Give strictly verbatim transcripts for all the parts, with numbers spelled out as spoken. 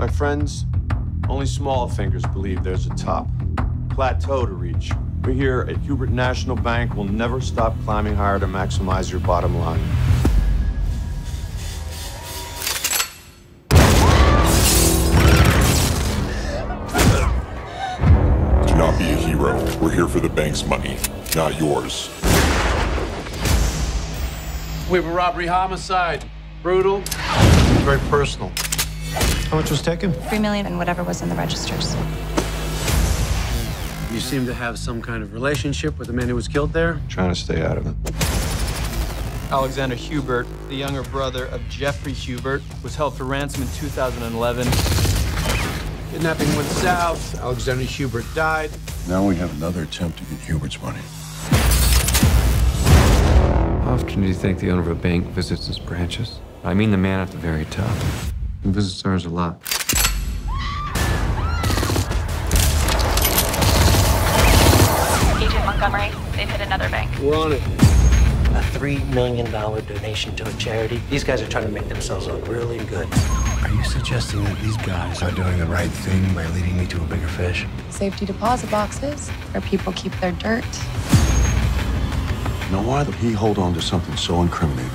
My friends, only small fingers believe there's a top plateau to reach. We here at Hubert National Bank will never stop climbing higher to maximize your bottom line. Do not be a hero. We're here for the bank's money, not yours. We have a robbery homicide. Brutal, very personal. How much was taken? Three million and whatever was in the registers. You seem to have some kind of relationship with the man who was killed there? Trying to stay out of it. Alexander Hubert, the younger brother of Jeffrey Hubert, was held for ransom in two thousand eleven. Kidnapping went south. Alexander Hubert died. Now we have another attempt to get Hubert's money. How often do you think the owner of a bank visits his branches? I mean the man at the very top. He visits ours a lot. Agent Montgomery, they've hit another bank. We're on it. A three million dollars donation to a charity. These guys are trying to make themselves look really good. Are you suggesting that these guys are doing the right thing by leading me to a bigger fish? Safety deposit boxes, where people keep their dirt. Now, why did he hold on to something so incriminating?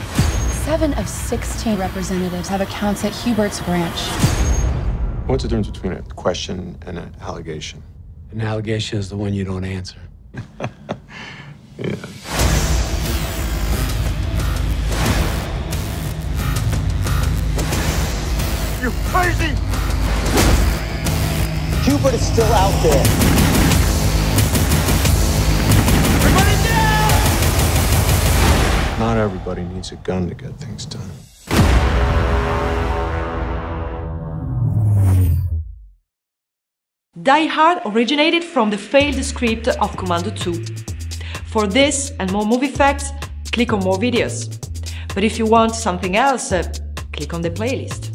Seven of sixteen representatives have accounts at Hubert's branch. What's the difference between a question and an allegation? An allegation is the one you don't answer. Yeah. You're crazy! Hubert is still out there. Everybody down! Not everybody needs a gun to get things done. Die Hard originated from the failed script of Commando two. For this and more movie facts, click on more videos. But if you want something else, uh, click on the playlist.